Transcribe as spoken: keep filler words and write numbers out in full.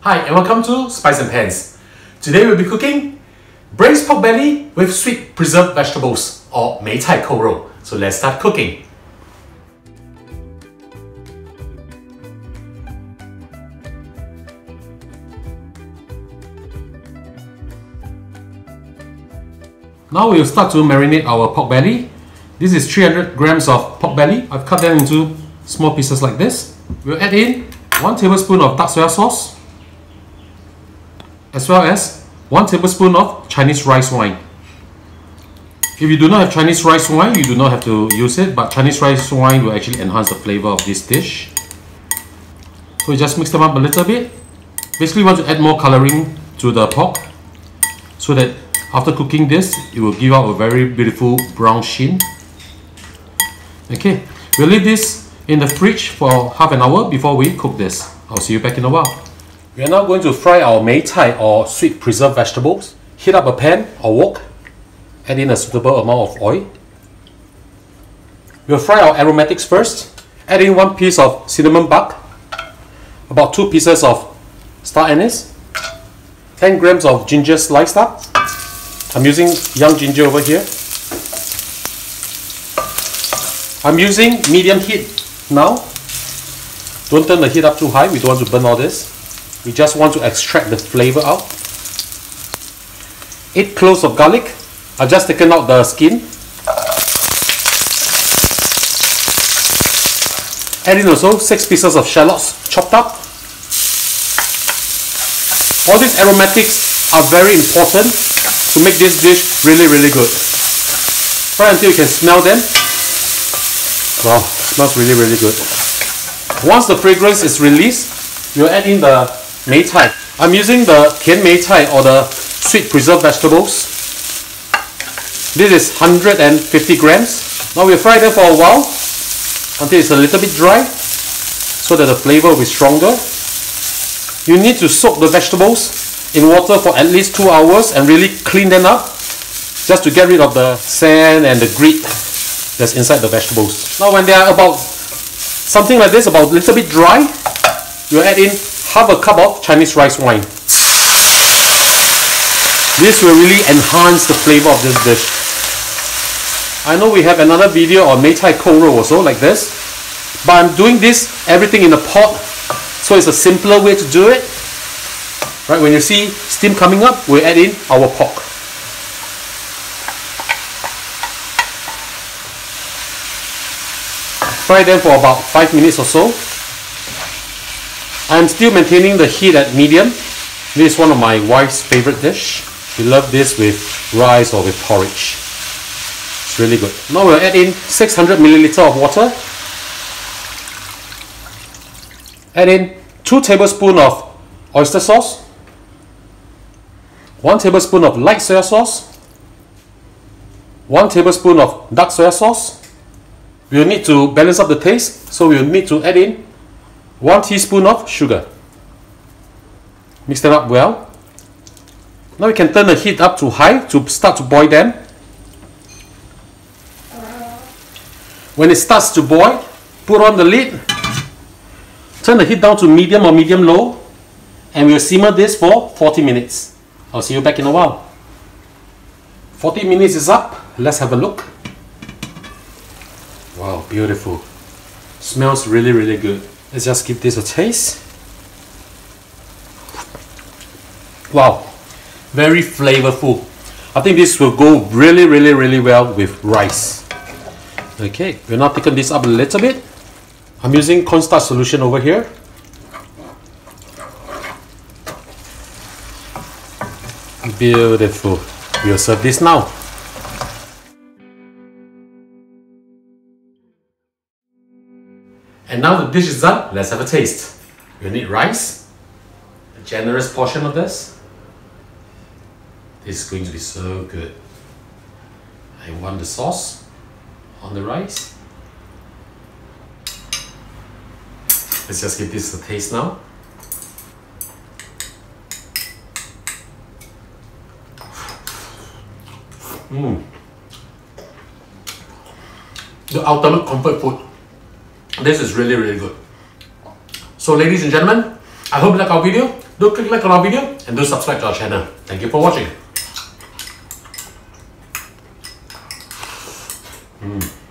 Hi and welcome to Spice and Pans. Today we'll be cooking braised pork belly with sweet preserved vegetables, or Mei Cai Kou Rou. So let's start cooking. Now we'll start to marinate our pork belly. This is three hundred grams of pork belly. I've cut them into small pieces like this. We'll add in one tablespoon of dark soya sauce, as well as one tablespoon of Chinese rice wine. If you do not have Chinese rice wine, you do not have to use it, but Chinese rice wine will actually enhance the flavor of this dish. So you just mix them up a little bit. Basically, you want to add more coloring to the pork so that after cooking this, it will give out a very beautiful brown sheen. Okay, we'll leave this in the fridge for half an hour before we cook this. I'll see you back in a while. We are now going to fry our Mei Thai, or sweet preserved vegetables. Heat up a pan or wok, add in a suitable amount of oil. We'll fry our aromatics first. Add in one piece of cinnamon bark, about two pieces of star anise, ten grams of ginger sliced up. I'm using young ginger over here. I'm using medium heat now. Don't turn the heat up too high, we don't want to burn all this. We just want to extract the flavor out. Eight cloves of garlic. I've just taken out the skin. Add in also six pieces of shallots chopped up. All these aromatics are very important to make this dish really, really good. Try until you can smell them. Wow, smells really, really good. Once the fragrance is released, you'll add in the Mei Thai. I'm using the Kian Mei Thai, or the sweet preserved vegetables. This is one hundred fifty grams. Now we'll fry them for a while until it's a little bit dry so that the flavor will be stronger. You need to soak the vegetables in water for at least two hours and really clean them up, just to get rid of the sand and the grit that's inside the vegetables. Now when they are about something like this, about a little bit dry, you'll add in half a cup of Chinese rice wine. This will really enhance the flavor of this dish. I know we have another video on Mei Thai Kou Rou also like this, but I'm doing this everything in a pot, so it's a simpler way to do it. Right, when you see steam coming up, we'll add in our pork. Fry them for about five minutes or so. I'm still maintaining the heat at medium. This is one of my wife's favorite dish. She loves this with rice or with porridge. It's really good. Now we'll add in six hundred milliliters of water. Add in two tablespoons of oyster sauce, one tablespoon of light soya sauce, one tablespoon of dark soya sauce. We'll need to balance up the taste, so we'll need to add in one teaspoon of sugar. Mix them up well. Now we can turn the heat up to high to start to boil them. When it starts to boil, put on the lid. Turn the heat down to medium or medium low, and we'll simmer this for forty minutes. I'll see you back in a while. forty minutes is up. Let's have a look. Wow, beautiful. Smells really, really good. Let's just give this a taste. Wow, very flavorful. I think this will go really, really, really well with rice. Okay, we're now picking this up a little bit. I'm using cornstarch solution over here. Beautiful. We'll serve this now. And now the dish is done, let's have a taste. We'll need rice, a generous portion of this. This is going to be so good. I want the sauce on the rice. Let's just give this a taste now. Mm. The ultimate comfort food. This is really, really good. So ladies and gentlemen, I hope you like our video. Do click like on our video and do subscribe to our channel. Thank you for watching. Mm.